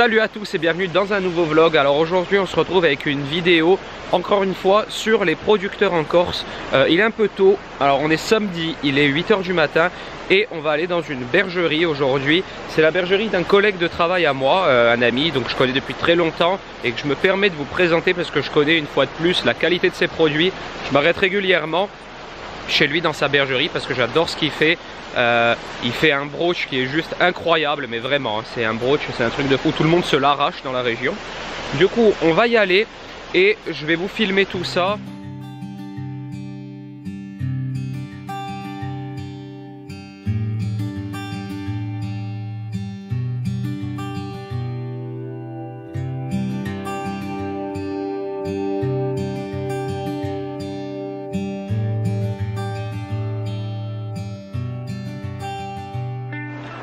Salut à tous et bienvenue dans un nouveau vlog. Alors aujourd'hui on se retrouve avec une vidéo encore une fois sur les producteurs en Corse. Il est un peu tôt, alors on est samedi, il est 8 h du matin et on va aller dans une bergerie aujourd'hui. C'est la bergerie d'un collègue de travail à moi, un ami, donc je connais depuis très longtemps et que je me permets de vous présenter parce que je connais une fois de plus la qualité de ses produits. Je m'arrête régulièrement chez lui dans sa bergerie parce que j'adore ce qu'il fait. Il fait un brocch qui est juste incroyable, mais vraiment, hein, c'est un brocch, c'est un truc de fou, tout le monde se l'arrache dans la région. Du coup on va y aller et je vais vous filmer tout ça.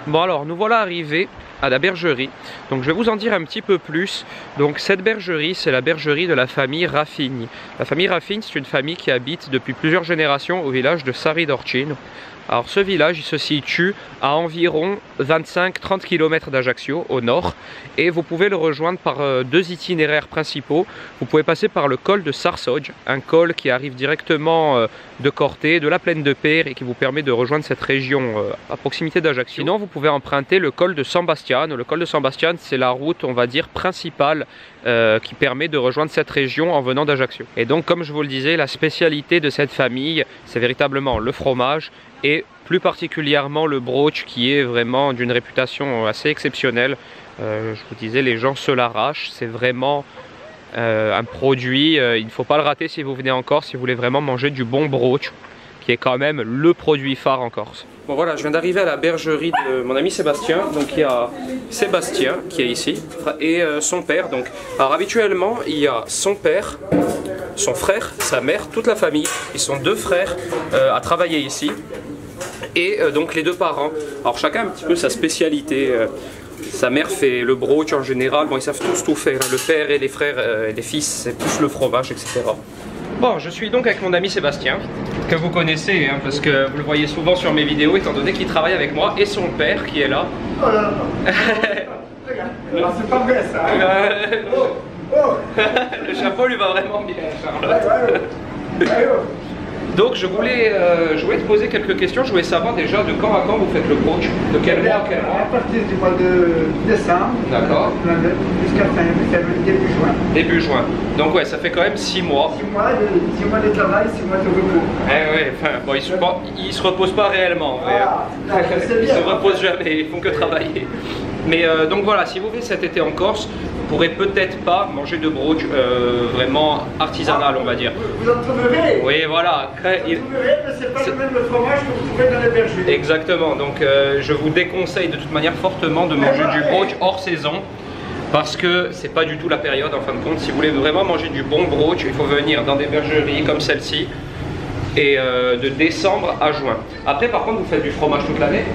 Bon alors nous voilà arrivés à la bergerie, donc je vais vous en dire un petit peu plus. Donc cette bergerie, c'est la bergerie de la famille Raffigne. La famille Raffigne, c'est une famille qui habite depuis plusieurs générations au village de Sari d'Orcio. Alors ce village, il se situe à environ 25-30 km d'Ajaccio au nord et vous pouvez le rejoindre par deux itinéraires principaux. Vous pouvez passer par le col de Sarsoge, un col qui arrive directement de Corté, de la plaine de Père et qui vous permet de rejoindre cette région à proximité d'Ajaccio. Sinon vous pouvez emprunter le col de Saint-Bastien. Le col de Saint-Bastien, c'est la route, on va dire, principale qui permet de rejoindre cette région en venant d'Ajaccio. Et donc comme je vous le disais, la spécialité de cette famille, c'est véritablement le fromage et plus particulièrement le brocch qui est vraiment d'une réputation assez exceptionnelle. Je vous disais, les gens se l'arrachent, c'est vraiment un produit, il ne faut pas le rater si vous venez en Corse, si vous voulez vraiment manger du bon brocch qui est quand même le produit phare en Corse. Bon voilà, je viens d'arriver à la bergerie de mon ami Sébastien, donc il y a Sébastien qui est ici et son père. Donc, alors habituellement il y a son père, son frère, sa mère, toute la famille, ils sont deux frères à travailler ici. Et donc les deux parents, alors chacun a un petit peu sa spécialité, sa mère fait le brocch en général, bon ils savent tous tout faire, le père et les frères, les fils, c'est plus le fromage, etc. Bon, je suis donc avec mon ami Sébastien, que vous connaissez, hein, parce que vous le voyez souvent sur mes vidéos, étant donné qu'il travaille avec moi, et son père qui est là. Oh là là. Regarde, c'est pas vrai ça, hein. Oh, oh. Le chapeau lui va vraiment bien, Charlotte. Donc je voulais, te poser quelques questions. Je voulais savoir déjà de quand à quand vous faites le brocch, de quel mois à quel mois. À partir du mois de décembre, d'accord, jusqu'à début juin. Début juin. Donc ouais, ça fait quand même 6 mois. 6 mois de travail, 6 mois de repos. Eh ouais, enfin, bon, ils se reposent pas réellement. Mais, ils se reposent jamais, ils font que travailler. Mais donc voilà, si vous venez cet été en Corse, vous pourrez peut-être pas manger de brocch vraiment artisanal, on va dire. Vous en trouverez. Oui, voilà. Vous en trouverez, mais c'est pas le même fromage que vous trouvez dans les bergeries. Exactement, donc je vous déconseille de toute manière fortement de manger du brocch hors saison. Parce que c'est pas du tout la période en fin de compte. Si vous voulez vraiment manger du bon brocch, il faut venir dans des bergeries comme celle-ci. Et de décembre à juin. Après par contre, vous faites du fromage toute l'année.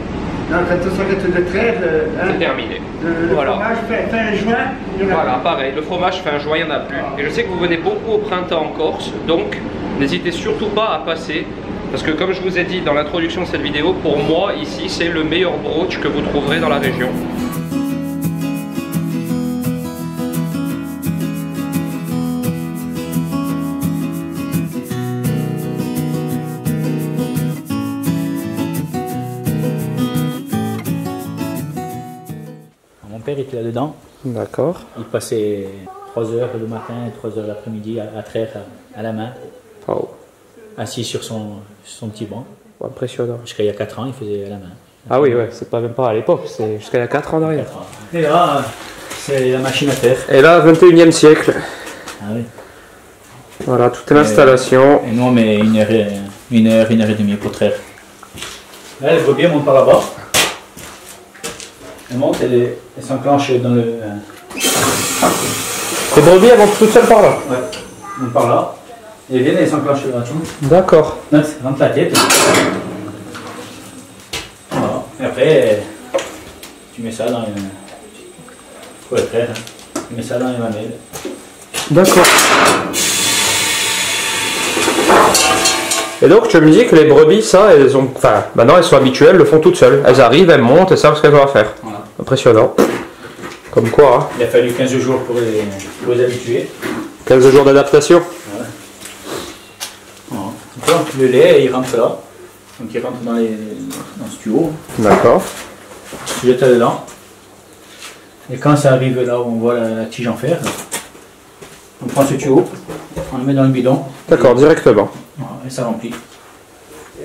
Non, quand on sort de trêve, c'est terminé. Le voilà. Fromage fin juin, il y en a voilà, plus. Pareil, le fromage fin juin, il n'y en a plus. Et je sais que vous venez beaucoup au printemps en Corse, donc n'hésitez surtout pas à passer. Parce que comme je vous ai dit dans l'introduction de cette vidéo, pour moi, ici, c'est le meilleur brocch que vous trouverez dans la région. Était là-dedans. D'accord. Il passait 3 heures le matin et 3 heures l'après-midi à traire à la main. Oh. Assis sur son petit banc. Impressionnant. Jusqu'à il y a 4 ans, il faisait à la main. Ah oui, ouais, c'est pas même pas à l'époque, c'est jusqu'à il y a 4 ans derrière. Et là, c'est la machine à faire. Et là, 21e siècle. Ah oui. Voilà, toute l'installation. Et nous, on met une heure et demie pour traire. Là, le bobier monte par là-bas. Elle monte, elle s'enclenche dans le... Les brebis, elles montent toutes seules par là. Ouais, elles montent par là. Et elles viennent, elles s'enclenchent là. D'accord. Rentre la tête. Voilà. Et après, tu mets ça dans les... Faut le faire. Tu mets ça dans les mamelles. D'accord. Et donc tu me dis que les brebis, ça, elles ont... Enfin, maintenant elles sont habituelles, elles le font toutes seules. Elles arrivent, elles montent, elles savent ce qu'elles ont à faire. Voilà. Impressionnant. Comme quoi, hein. Il a fallu 15 jours pour les habituer. 15 jours d'adaptation. Voilà. Bon. Donc le lait, il rentre là. Donc il rentre dans ce tuyau. D'accord. Tu jettes dedans. Et quand ça arrive là où on voit la tige en fer, on prend ce tuyau, on le met dans le bidon. D'accord, directement. Et ça remplit.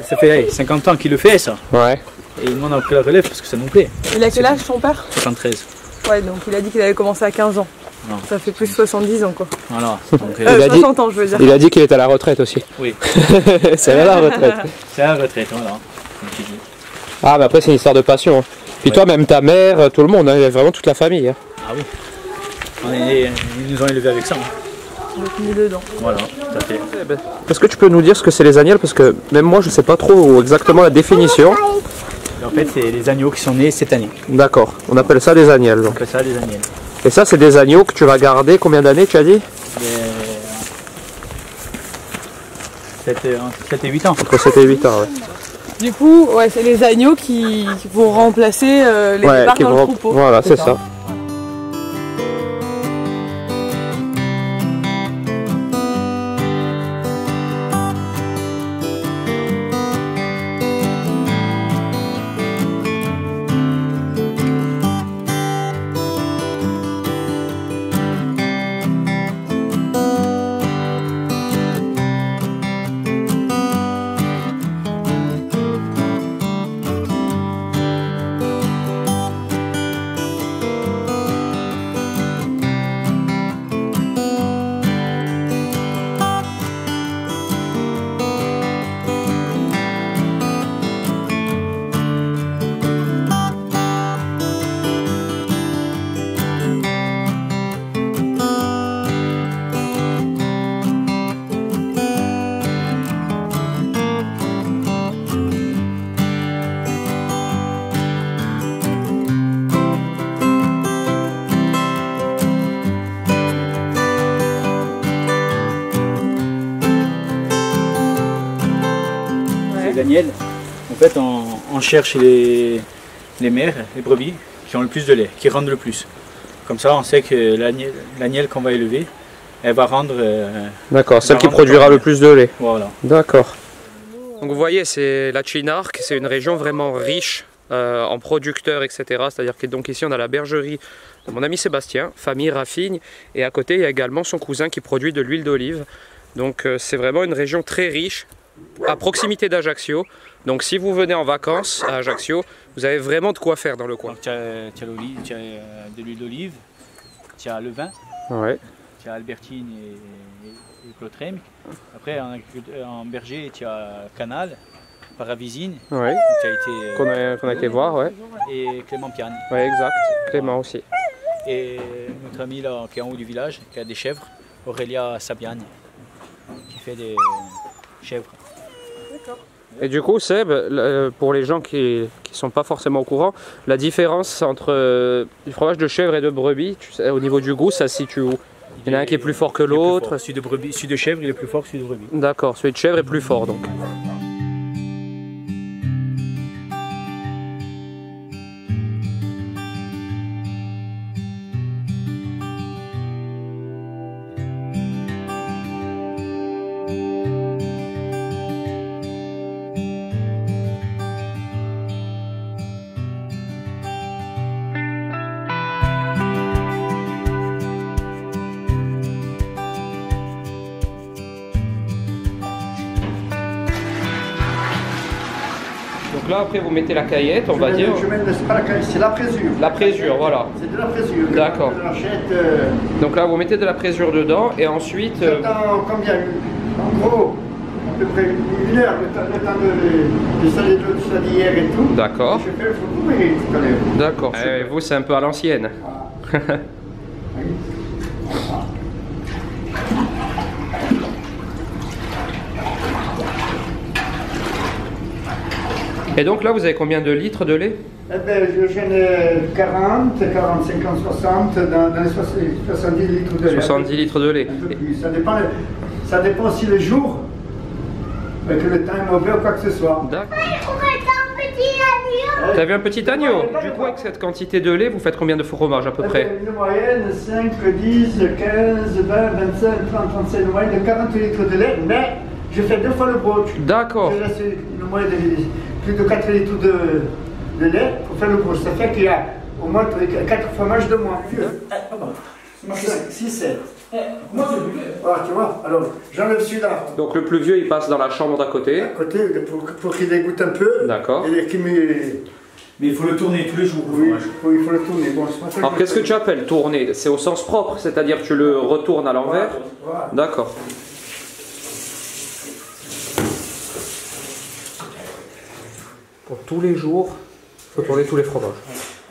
Ça fait 50 ans qu'il le fait, ça. Ouais. Et il demande que la relève parce que ça nous plaît. Il a quel âge, son père? 73. Ouais, donc il a dit qu'il avait commencé à 15 ans. Non. Ça fait plus de 70 ans, quoi. Voilà. Donc, il a 60 ans, je veux dire. Il a dit qu'il était à la retraite aussi. Oui. C'est la retraite. C'est la retraite, voilà. Ah, mais après, c'est une histoire de passion. Puis ouais. Toi, même ta mère, tout le monde, hein, vraiment toute la famille. Hein. Ah oui. Ils nous ont élevés avec ça. Hein. Donc, dedans. Voilà, ça fait. Est-ce que tu peux nous dire ce que c'est les agnelles? Parce que même moi, je ne sais pas trop exactement la définition. En fait, c'est les agneaux qui sont nés cette année. D'accord, on appelle ça des agnelles. Donc. On appelle ça des agnelles. Et ça, c'est des agneaux que tu vas garder combien d'années, tu as dit? 7 et 8 ans. Entre 7 et 8 ans, ouais. Du coup, ouais, c'est les agneaux qui vont remplacer les départs dans le troupeau. Voilà, c'est ça. En fait, on cherche les mères, les brebis qui ont le plus de lait, qui rendent le plus. Comme ça, on sait que l'agnelle qu'on va élever, elle va rendre. D'accord, celle qui produira le plus de lait. Voilà. D'accord. Donc vous voyez, c'est la Chinark, c'est une région vraiment riche en producteurs, etc. C'est-à-dire que donc ici, on a la bergerie de mon ami Sébastien, famille Raffigne, et à côté, il y a également son cousin qui produit de l'huile d'olive. Donc c'est vraiment une région très riche, à proximité d'Ajaccio. Donc si vous venez en vacances à Ajaccio, vous avez vraiment de quoi faire dans le coin. Tu as de l'huile d'olive, tu as le vin, ouais. Tu as Albertine et Clotrem. Après en berger, tu as Canal, Paravisine, ouais. qu'on a été voir, ouais. Et Clément Piane. Oui, exact, Clément aussi. Et notre ami là, qui est en haut du village, qui a des chèvres, Aurélia Sabiane, qui fait des chèvres. Et du coup, Seb, pour les gens qui ne sont pas forcément au courant, la différence entre du fromage de chèvre et de brebis, tu sais, au niveau du goût, ça se situe où? Il y en a un qui est plus fort que l'autre. Celui de chèvre, il est plus fort que celui de brebis. D'accord, celui de chèvre est plus fort donc. Là, après, vous mettez la caillette, on va dire. C'est pas la caillette, c'est la présure. La présure, voilà. C'est de la présure. D'accord. Donc là, vous mettez de la présure dedans et ensuite. Combien? En gros, à peu près 1 heure, le temps de saler de l'eau, de ça d'hier et tout. D'accord. Je fais le fourgon et tout à l'heure. D'accord. Et vous, c'est un peu à l'ancienne. Ah. Et donc là, vous avez combien de litres de lait? Eh ben, je gêne 40, 40, 50, 60, dans les 70 litres de lait. 70 litres de lait. Un peu plus. Ça dépend si le jour, que le temps est mauvais ou quoi que ce soit. D'accord. T'as vu un petit agneau? Du coup, avec cette quantité de lait, vous faites combien de fromage à peu près? Une moyenne 5, 10, 15, 20, 25, 30, 35, une moyenne de 40 litres de lait, mais je fais deux fois le brocciu. D'accord. Je laisse une moyenne de plus de 4 litres de lait pour faire le brocciu. Ça fait qu'il y a au moins 4 fromages de moins. 6, 7. Moi, c'est du lait. Voilà, tu vois, alors j'enlève celui-là. Donc le plus vieux, il passe dans la chambre d'à côté. À côté, pour qu'il dégoûte un peu. D'accord. Mais il faut le tourner tous les jours. Oui, il faut le tourner. Bon, alors qu'est-ce que tu appelles tourner? C'est au sens propre, c'est-à-dire tu le retournes à l'envers. Voilà. D'accord. Pour tous les jours, il faut tourner tous les fromages.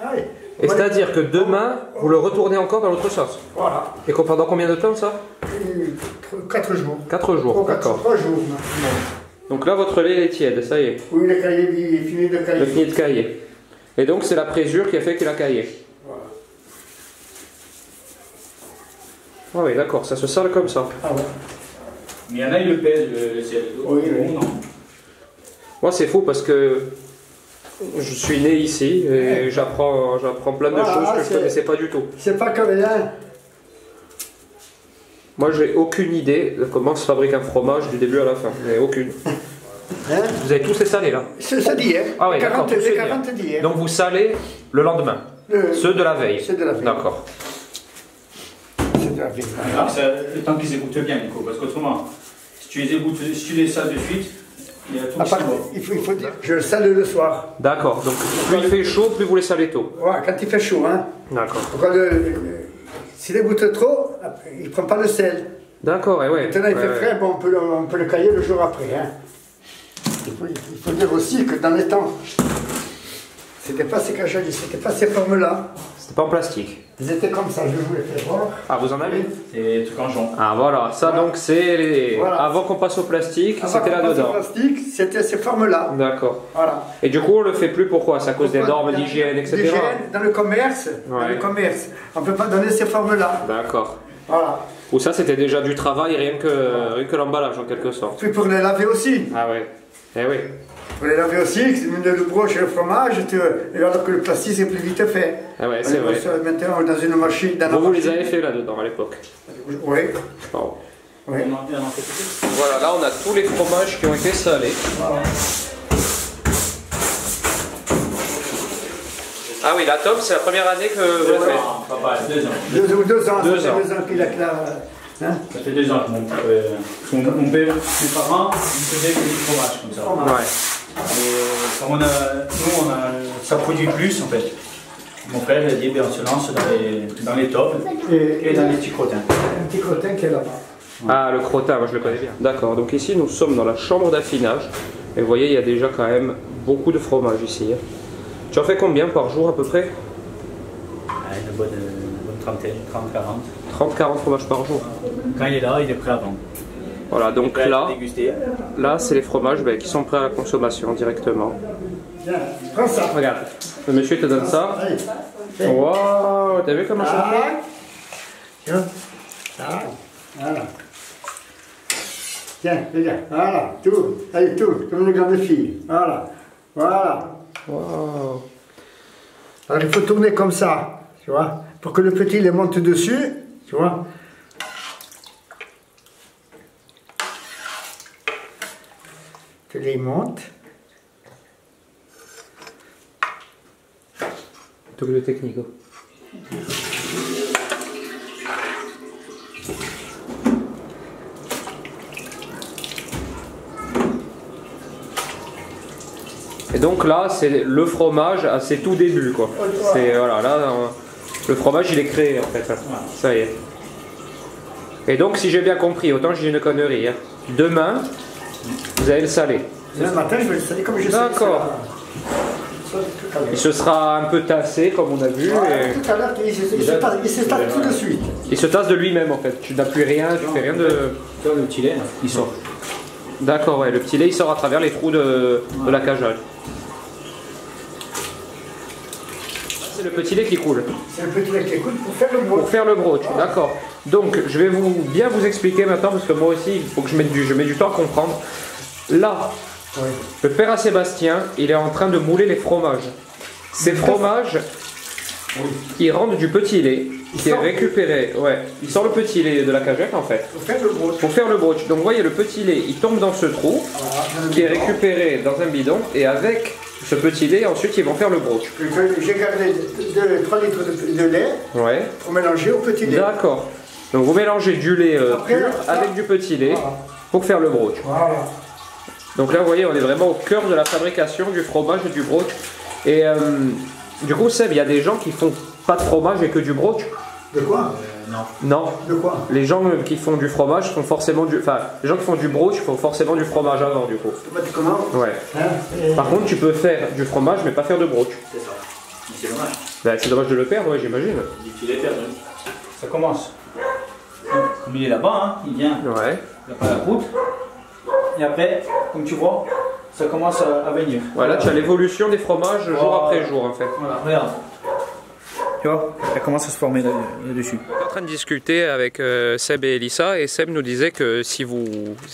Allez. Et c'est-à-dire que demain, vous le retournez encore dans l'autre sens. Voilà. Et pendant combien de temps ça? 4 jours. 4 jours, d'accord. 3 jours. Donc là, votre lait est tiède, ça y est. Oui, le caillé, il est fini de cailler. Et donc, c'est la présure qui a fait qu'il a caillé. Voilà. Ah oui, d'accord, ça se sale comme ça. Ah ouais. Mais il y en a, il le pèse, le ciel. Oui, oui. Non. Moi, c'est fou parce que... je suis né ici et ouais, j'apprends plein de choses que je ne connaissais pas du tout. C'est pas comme là. Moi, j'ai aucune idée de comment se fabrique un fromage du début à la fin. Mais aucune. Hein? Vous avez tous les salés là? Ceux d'hier. Ah oui, 40 d'hier. Donc vous salez le lendemain. Ceux de la veille. Ceux de la veille. D'accord. Le temps qu'ils égouttent bien, Nico, parce qu'autrement, si tu les sales de suite. Il faut dire, je le sale le soir. D'accord, donc plus il fait chaud, plus vous les salez tôt. Ouais, quand il fait chaud, hein. D'accord. S'il égoutte trop, il ne prend pas le sel. D'accord, et ouais. Maintenant il fait frais, bon, on peut le cailler le jour après, hein. Il faut dire aussi que dans les temps, c'était pas ces cajolis, c'était pas ces formes-là. C'était pas en plastique. Ils étaient comme ça, je vous les fais voir. Ah, vous en avez? C'est des trucs en jonc. Ah voilà, ça voilà. Donc c'est les... Voilà. Avant qu'on passe au plastique, c'était là-dedans. Avant plastique, c'était ces formes-là. D'accord. Voilà. Et du coup, on le fait plus, pourquoi? C'est à cause des normes d'hygiène, etc. D'hygiène, dans le commerce, ouais. Dans le commerce, on peut pas donner ces formes-là. D'accord. Voilà. Ou ça, c'était déjà du travail, rien que l'emballage en quelque sorte. Puis pour les laver aussi. Ah ouais. Eh oui. Vous les lavez aussi, le broche et le fromage, alors que le plastique c'est plus vite fait. Ah ouais, c'est vrai. Maintenant dans une machine. Vous les avez fait là-dedans à l'époque? Oui. Oh. Oui. Voilà, là on a tous les fromages qui ont été salés. Voilà. Ah oui, la top, c'est la première année que vous le faites. Non, pas 2 ans. 2 ans, ça fait 2 ans qu'il a que la... Hein? Ça fait 2 ans que mon père, mes parents, ils faisaient que du fromage comme ça. Ouais. Ça produit plus en fait. Mon frère il a dit on se lance dans les tops et dans les petits crottins. Un petit crottin qui est là-bas. Ouais. Ah, le crottin, moi je le connais bien. D'accord, donc ici nous sommes dans la chambre d'affinage. Et vous voyez, il y a déjà quand même beaucoup de fromage ici. Hein. Tu en fais combien par jour à peu près? Une bonne 30-40. 30-40 fromages par jour. Quand il est là, il est prêt avant. Voilà, donc là c'est les fromages qui sont prêts à la consommation directement. Prends ça. Regarde, le monsieur te donne ça. Waouh, t'as vu comment ça fait? Tiens, voilà. Tiens, regarde, voilà, tout, allez, tout, comme une grande fille. Voilà, voilà. Waouh. Alors il faut tourner comme ça, tu vois, pour que le petit les monte dessus, tu vois. Tu les montes. Tout le technico. Et donc là, c'est le fromage à ses tout débuts, quoi. C'est voilà, là, le fromage il est créé en fait. Hein. Ça y est. Et donc, si j'ai bien compris, autant j'ai une connerie. Hein. Demain, vous allez le saler. Demain matin, je vais le saler comme je sais. D'accord. Il se sera un peu tassé, comme on a vu. Ouais, et... tout à l'heure, il se tasse tout de suite. Il se tasse de lui-même en fait. Tu n'appuies rien, tu fais rien de. Le petit lait, il sort. D'accord, ouais, le petit lait il sort à travers les trous de la cajole. C'est le petit lait qui coule. C'est le petit lait qui coule pour faire le brocciu. Pour faire le brocciu, d'accord. Donc je vais bien vous expliquer maintenant, parce que moi aussi il faut que je mette du temps à comprendre. Là, Oui. Le père à Sébastien, il est en train de mouler les fromages. Ces fromages, oui, ils rendent du petit lait qui est récupéré. Ouais. Il sort le petit lait de la cagette en fait. Pour faire le brocch. Pour faire le brocch. Donc vous voyez, le petit lait, il tombe dans ce trou, voilà, qui est récupéré dans un bidon, et avec ce petit lait, ensuite ils vont faire le brocch. J'ai gardé 3 litres de lait, ouais, pour mélanger au petit lait. D'accord. Donc vous mélangez du lait pur avec du petit lait, voilà, pour faire le brocch. Voilà. Donc là vous voyez, on est vraiment au cœur de la fabrication du fromage et du brocch. Et du coup Seb, il y a des gens qui font pas de fromage et que du brocch. De quoi? Non. Non. De quoi? Les gens qui font du fromage font forcément du... Enfin, les gens qui font du brocch font forcément du fromage avant, du coup. Comment? Ouais. Hein? Par contre, tu peux faire du fromage mais pas faire de brocch. C'est ça. C'est dommage. Ben, c'est dommage de le perdre, ouais, j'imagine. Il est perdu. Ça commence. Comme il est là-bas, hein, il vient. Ouais. Il n'a pas la croûte. Et après, comme tu vois, ça commence à venir. Voilà, ouais, tu as l'évolution des fromages jour après jour, en fait. Voilà, regarde. Tu vois, elle commence à se former là-dessus. On est en train de discuter avec Seb et Elissa, et Seb nous disait que si vous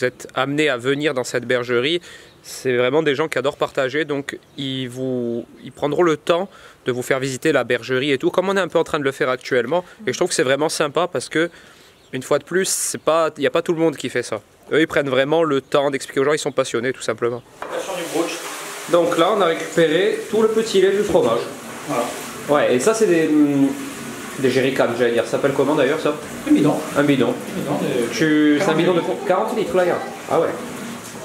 êtes amené à venir dans cette bergerie, c'est vraiment des gens qui adorent partager, donc ils prendront le temps de vous faire visiter la bergerie et tout, comme on est un peu en train de le faire actuellement, et je trouve que c'est vraiment sympa parce que, une fois de plus, il n'y a pas tout le monde qui fait ça. Eux, ils prennent vraiment le temps d'expliquer aux gens, ils sont passionnés, tout simplement. Donc là, on a récupéré tout le petit lait du fromage. Voilà. Ouais, et ça, c'est des jerrycans, j'allais dire. Ça s'appelle comment d'ailleurs, ça? Un bidon. Un bidon. C'est un bidon de 40 litres, là, il y a. Ah ouais.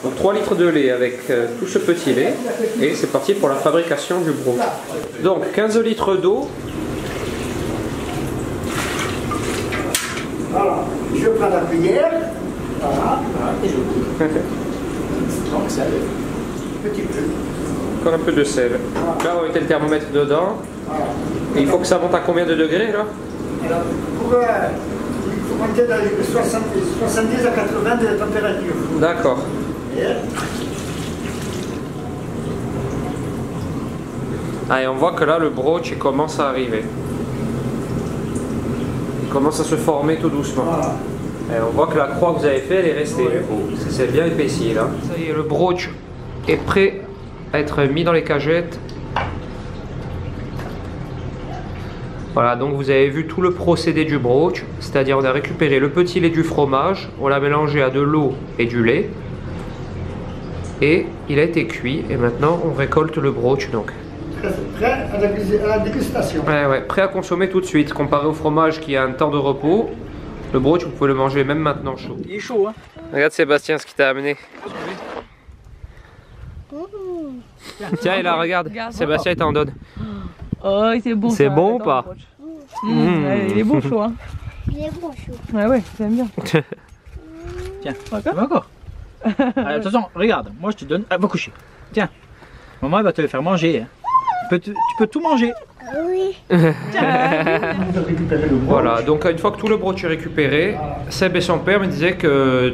Donc 3 litres de lait avec tout ce petit lait. Et c'est parti pour la fabrication du brocch. Donc 15 litres d'eau. Voilà. Je prends la cuillère. Voilà. Et je coupe. Donc ça un petit peu. Encore un peu de sel. Voilà. Là, on va mettre le thermomètre dedans. Voilà. Et il faut que ça monte à combien de degrés là? Alors, il faut monter dans les 70 à 80 de la température. D'accord. Ah, et on voit que là, le brocch il commence à arriver. Il commence à se former tout doucement. Voilà. Et on voit que la croix que vous avez faite, elle est restée. Oui. C'est bien épaissi là. Ça y est, le brocch est prêt à être mis dans les cagettes. Voilà, donc vous avez vu tout le procédé du brocch, c'est-à-dire on a récupéré le petit lait du fromage, on l'a mélangé à de l'eau et du lait, et il a été cuit, et maintenant on récolte le brocch donc. Prêt à la dégustation. Ouais, prêt à consommer tout de suite, comparé au fromage qui a un temps de repos, le brocch vous pouvez le manger même maintenant chaud. Il est chaud, hein. Regarde Sébastien ce qu'il t'a amené. Tiens, et là regarde, Sébastien il t'en donne. Oh, c'est bon. C'est bon ou pas? Il est bon chaud, hein. Il est bon chaud. Ouais, ouais, j'aime bien. Tiens, encore. Allez, de toute façon, regarde, moi je te donne. Ah, va coucher. Tiens, maman elle va te le faire manger. Tu peux tout manger. Oui. Voilà, donc une fois que tout le brocch est récupéré, Seb et son père me disaient que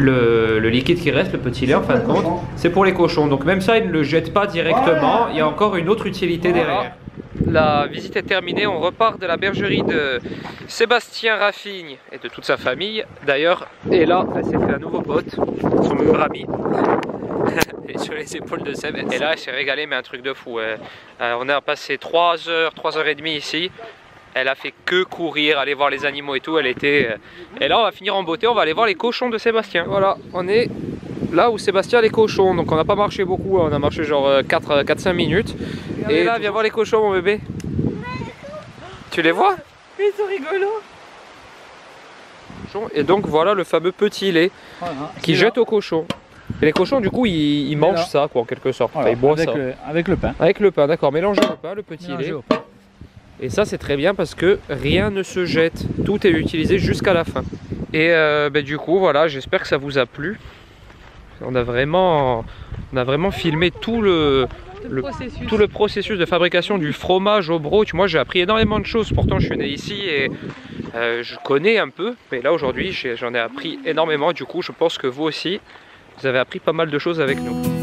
le liquide qui reste, le petit lait en fin de compte, c'est pour les cochons. Donc même ça, ils ne le jettent pas directement, il y a encore une autre utilité derrière. La visite est terminée, on repart de la bergerie de Sébastien Raffigne et de toute sa famille. D'ailleurs, et là, elle s'est fait un nouveau pote, son meilleur ami. Et sur les épaules de Seb. Et là, elle s'est régalée, mais un truc de fou. On a passé 3 heures, 3h30 ici. Elle a fait que courir, aller voir les animaux et tout, elle était... Et là on va finir en beauté, on va aller voir les cochons de Sébastien. Voilà, on est là où Sébastien a les cochons, donc on n'a pas marché beaucoup, on a marché genre 4-5 minutes. Et là, viens voir les cochons mon bébé. Tu les vois? Ils sont rigolos. Et donc voilà le fameux petit lait qui jette aux cochons. Et les cochons du coup ils mangent ça quoi en quelque sorte, enfin, ils boivent ça. Avec le pain. Avec le pain, d'accord, mélangez le pain, le petit lait. Et ça c'est très bien parce que rien ne se jette, tout est utilisé jusqu'à la fin. Et ben, du coup voilà, j'espère que ça vous a plu. On a vraiment filmé tout le processus de fabrication du fromage au brocch. Moi j'ai appris énormément de choses, pourtant je suis né ici et je connais un peu. Mais là aujourd'hui j'en ai appris énormément, du coup je pense que vous aussi, vous avez appris pas mal de choses avec nous.